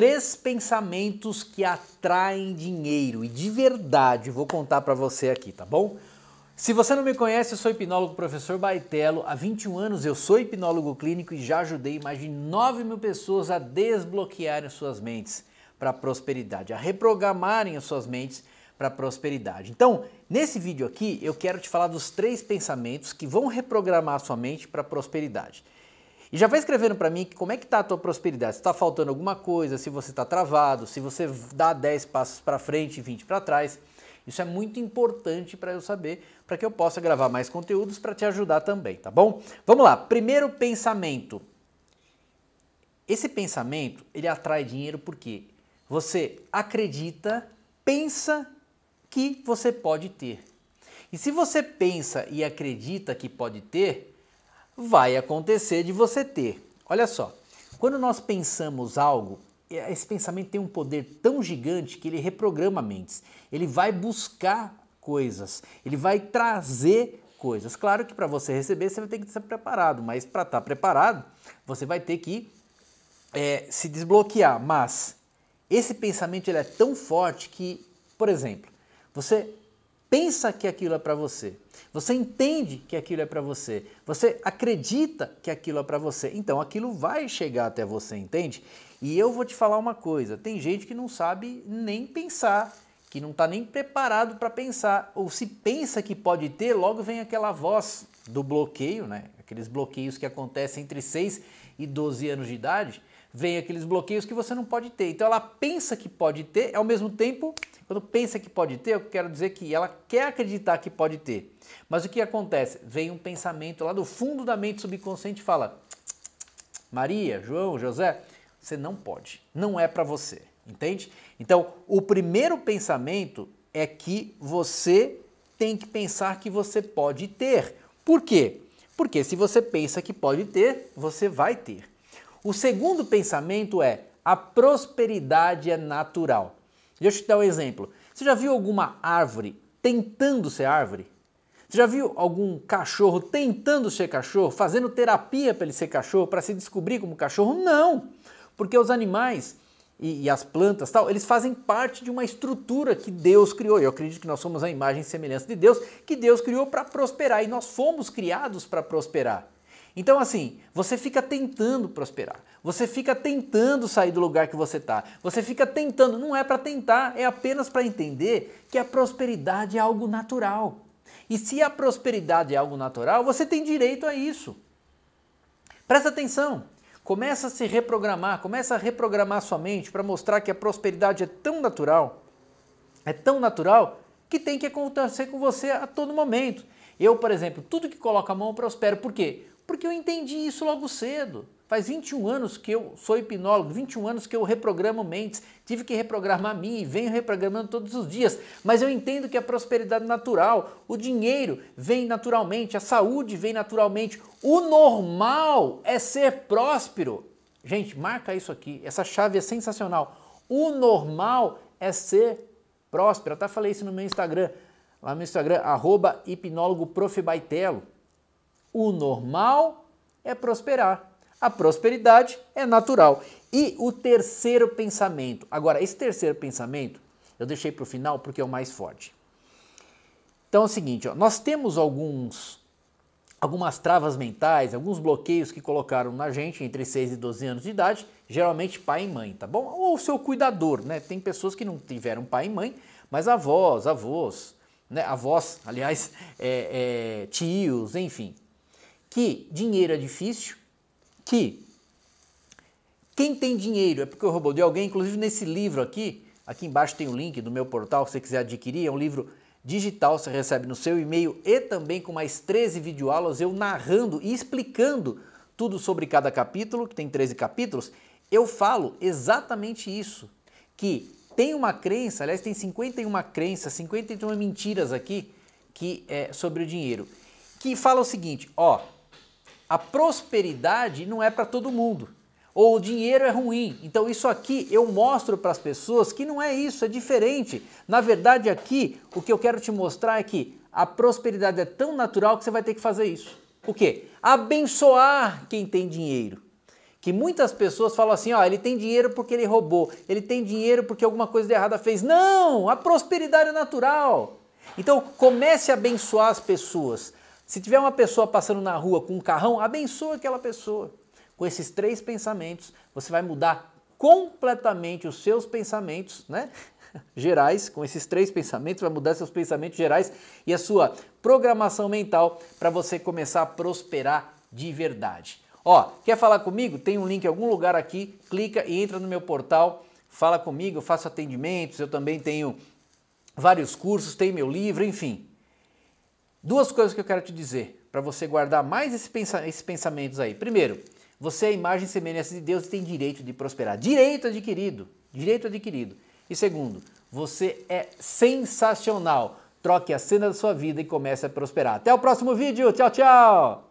3 pensamentos que atraem dinheiro. E de verdade, vou contar para você aqui, tá bom? Se você não me conhece, eu sou hipnólogo professor Baitello. Há 21 anos eu sou hipnólogo clínico e já ajudei mais de 9 mil pessoas a desbloquearem suas mentes para a prosperidade, a reprogramarem as suas mentes para a prosperidade. Então, nesse vídeo aqui, eu quero te falar dos 3 pensamentos que vão reprogramar a sua mente para a prosperidade. E já vai escrevendo para mim como é que está a tua prosperidade, se está faltando alguma coisa, se você está travado, se você dá 10 passos para frente e 20 para trás. Isso é muito importante para eu saber, para que eu possa gravar mais conteúdos para te ajudar também, tá bom? Vamos lá, primeiro pensamento. Esse pensamento, ele atrai dinheiro porque você acredita, pensa que você pode ter. E se você pensa e acredita que pode ter, vai acontecer de você ter. Olha só, quando nós pensamos algo, esse pensamento tem um poder tão gigante que ele reprograma mentes. Ele vai buscar coisas, ele vai trazer coisas. Claro que para você receber, você vai ter que estar preparado, mas para estar preparado, você vai ter que se desbloquear. Mas esse pensamento ele é tão forte que, por exemplo, você pensa que aquilo é para você, você entende que aquilo é para você, você acredita que aquilo é para você, então aquilo vai chegar até você, entende? E eu vou te falar uma coisa, tem gente que não sabe nem pensar, que não está nem preparado para pensar, ou se pensa que pode ter, logo vem aquela voz do bloqueio, né? Aqueles bloqueios que acontecem entre 6 e 12 anos de idade, vem aqueles bloqueios que você não pode ter. Então ela pensa que pode ter, ao mesmo tempo, quando pensa que pode ter, eu quero dizer que ela quer acreditar que pode ter. Mas o que acontece? Vem um pensamento lá do fundo da mente subconsciente e fala: Maria, João, José, você não pode, não é para você, entende? Então o primeiro pensamento é que você tem que pensar que você pode ter. Por quê? Porque se você pensa que pode ter, você vai ter. O segundo pensamento é: a prosperidade é natural. Deixa eu te dar um exemplo. Você já viu alguma árvore tentando ser árvore? Você já viu algum cachorro tentando ser cachorro, fazendo terapia para ele ser cachorro, para se descobrir como cachorro? Não! Porque os animais e as plantas, tal, eles fazem parte de uma estrutura que Deus criou. Eu acredito que nós somos a imagem e semelhança de Deus, que Deus criou para prosperar, e nós fomos criados para prosperar. Então assim, você fica tentando prosperar, você fica tentando sair do lugar que você está, você fica tentando, não é para tentar, é apenas para entender que a prosperidade é algo natural. E se a prosperidade é algo natural, você tem direito a isso. Presta atenção, começa a se reprogramar, começa a reprogramar sua mente para mostrar que a prosperidade é tão natural que tem que acontecer com você a todo momento. Eu, por exemplo, tudo que coloco a mão eu prospero, por quê? Porque eu entendi isso logo cedo. Faz 21 anos que eu sou hipnólogo, 21 anos que eu reprogramo mentes, tive que reprogramar a mim e venho reprogramando todos os dias. Mas eu entendo que a prosperidade é natural, o dinheiro vem naturalmente, a saúde vem naturalmente. O normal é ser próspero. Gente, marca isso aqui, essa chave é sensacional. O normal é ser próspero. Eu até falei isso no meu Instagram, lá no meu Instagram, @hipnologoprofbaitello. O normal é prosperar. A prosperidade é natural. E o terceiro pensamento. Agora, esse terceiro pensamento eu deixei para o final porque é o mais forte. Então é o seguinte, ó, nós temos algumas travas mentais, alguns bloqueios que colocaram na gente entre 6 e 12 anos de idade, geralmente pai e mãe, tá bom? Ou o seu cuidador, né? Tem pessoas que não tiveram pai e mãe, mas avós, né? Avós, aliás, tios, enfim. Que dinheiro é difícil, que quem tem dinheiro é porque roubou de alguém. Inclusive nesse livro aqui embaixo tem o link do meu portal, se você quiser adquirir, é um livro digital, você recebe no seu e-mail e também com mais 13 videoaulas, eu narrando e explicando tudo sobre cada capítulo, que tem 13 capítulos, eu falo exatamente isso, que tem uma crença, aliás tem 51 crenças, 51 mentiras aqui, que é sobre o dinheiro, que fala o seguinte, ó, a prosperidade não é para todo mundo, ou o dinheiro é ruim. Então isso aqui eu mostro para as pessoas que não é isso, é diferente. Na verdade aqui, o que eu quero te mostrar é que a prosperidade é tão natural que você vai ter que fazer isso. O quê? Abençoar quem tem dinheiro. que muitas pessoas falam assim, ó, ele tem dinheiro porque ele roubou, ele tem dinheiro porque alguma coisa de errada fez. Não! A prosperidade é natural. Então comece a abençoar as pessoas. Se tiver uma pessoa passando na rua com um carrão, abençoa aquela pessoa. Com esses 3 pensamentos, você vai mudar completamente os seus pensamentos, né? Gerais, com esses 3 pensamentos, vai mudar seus pensamentos gerais e a sua programação mental para você começar a prosperar de verdade. Ó, quer falar comigo? Tem um link em algum lugar aqui, clica e entra no meu portal, fala comigo, eu faço atendimentos, eu também tenho vários cursos, tem meu livro, enfim. 2 coisas que eu quero te dizer para você guardar mais esses pensamentos aí. Primeiro, você é a imagem e semelhança de Deus e tem direito de prosperar. Direito adquirido, direito adquirido. E segundo, você é sensacional. Troque a cena da sua vida e comece a prosperar. Até o próximo vídeo. Tchau, tchau!